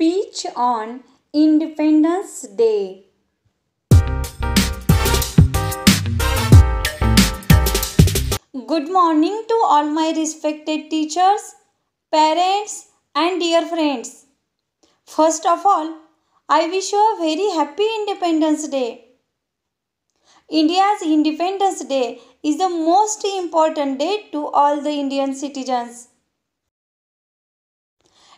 speech on Independence Day. Good morning to all my respected teachers, parents and dear friends. First of all, I wish you a very happy Independence Day. India's Independence Day is the most important day to all the Indian citizens.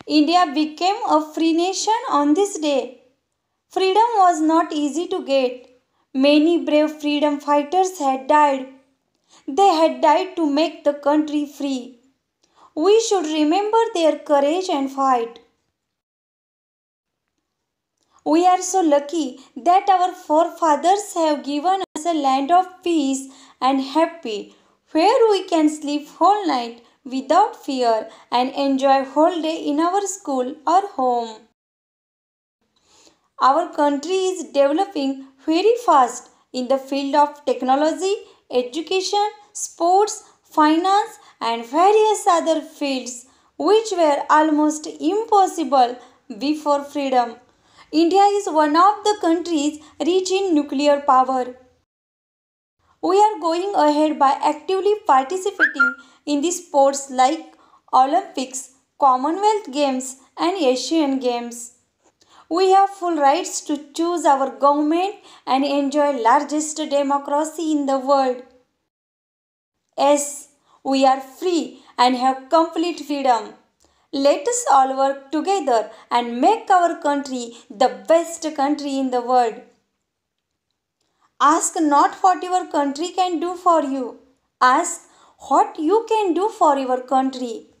India became a free nation on this day. Freedom was not easy to get. Many brave freedom fighters had died. They had died to make the country free. We should remember their courage and fight. We are so lucky that our forefathers have given us a land of peace and happy, where we can sleep whole night without fear and enjoy whole day in our school or home. Our country is developing very fast in the field of technology, education, sports, finance and various other fields which were almost impossible before freedom. India is one of the countries rich in nuclear power. We are going ahead by actively participating in the sports like Olympics, Commonwealth Games and Asian Games. We have full rights to choose our government and enjoy largest democracy in the world. Yes, we are free and have complete freedom. Let us all work together and make our country the best country in the world. Ask not what your country can do for you. Ask what you can do for your country.